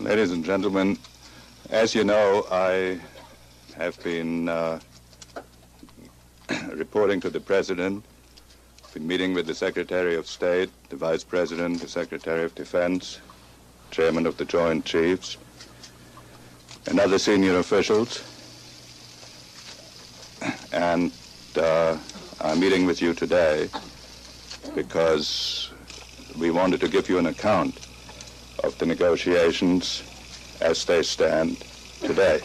Ladies and gentlemen, as you know, I have been reporting to the President, been meeting with the Secretary of State, the Vice President, the Secretary of Defense, Chairman of the Joint Chiefs, and other senior officials. And I'm meeting with you today because we wanted to give you an account of the negotiations as they stand today.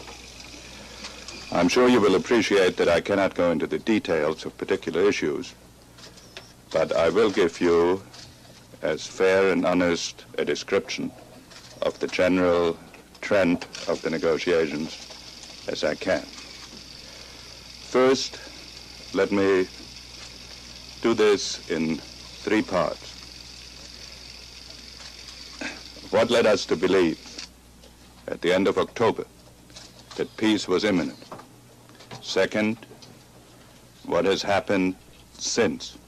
I'm sure you will appreciate that I cannot go into the details of particular issues, but I will give you, as fair and honest, a description of the general trend of the negotiations as I can. First, let me do this in three parts. What led us to believe at the end of October that peace was imminent? Second, what has happened since?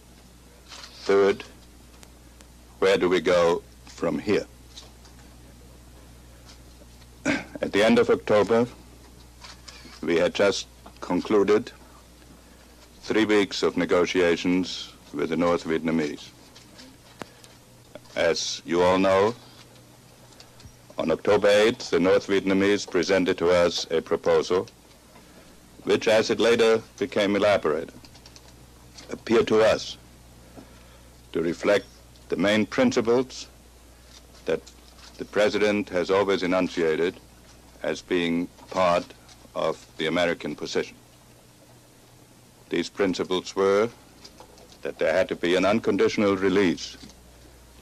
Third, where do we go from here? At the end of October, we had just concluded 3 weeks of negotiations with the North Vietnamese. As you all know, on October 8th, the North Vietnamese presented to us a proposal which, as it later became elaborated, appeared to us to reflect the main principles that the President has always enunciated as being part of the American position. These principles were that there had to be an unconditional release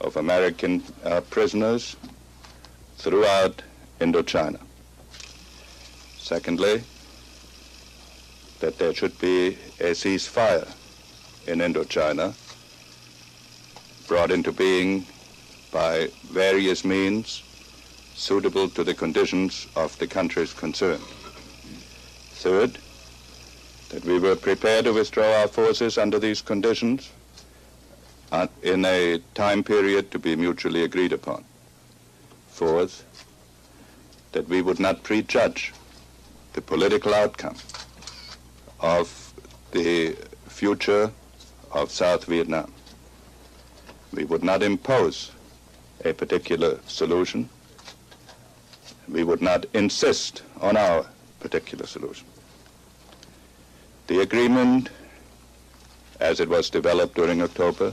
of American prisoners throughout Indochina. Secondly, that there should be a ceasefire in Indochina brought into being by various means suitable to the conditions of the countries concerned. Third, that we were prepared to withdraw our forces under these conditions in a time period to be mutually agreed upon. Fourth, that we would not prejudge the political outcome of the future of South Vietnam. We would not impose a particular solution. We would not insist on our particular solution. The agreement, as it was developed during October,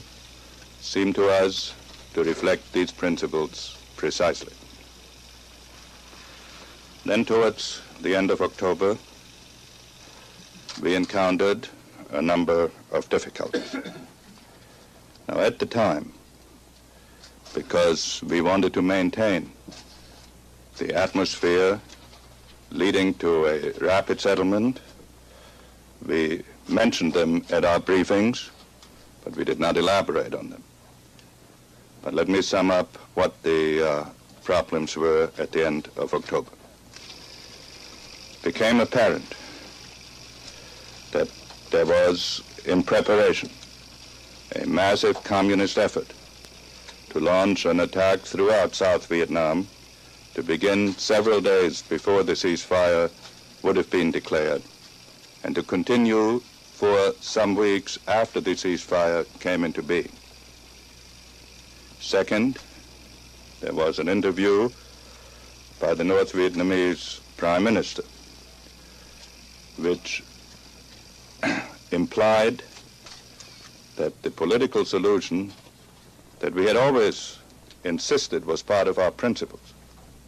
seemed to us to reflect these principles precisely. Then, towards the end of October, we encountered a number of difficulties. Now, at the time, because we wanted to maintain the atmosphere leading to a rapid settlement, we mentioned them at our briefings, but we did not elaborate on them. But let me sum up what the problems were at the end of October. It became apparent that there was, in preparation, a massive communist effort to launch an attack throughout South Vietnam to begin several days before the ceasefire would have been declared and to continue for some weeks after the ceasefire came into being. Second, there was an interview by the North Vietnamese Prime Minister, which implied that the political solution that we had always insisted was part of our principles,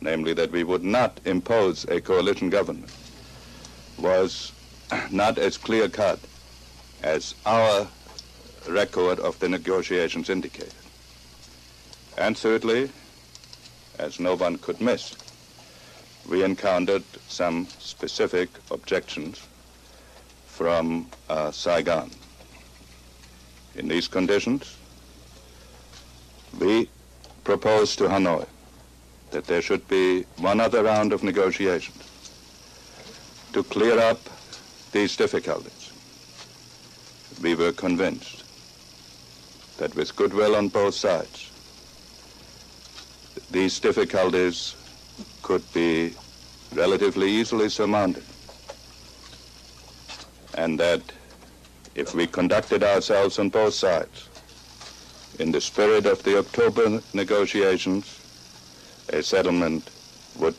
namely that we would not impose a coalition government, was not as clear-cut as our record of the negotiations indicated. And thirdly, as no one could miss, we encountered some specific objections from Saigon. In these conditions, we proposed to Hanoi that there should be one other round of negotiations to clear up these difficulties. We were convinced that with goodwill on both sides, these difficulties could be relatively easily surmounted. And that if we conducted ourselves on both sides, in the spirit of the October negotiations, a settlement would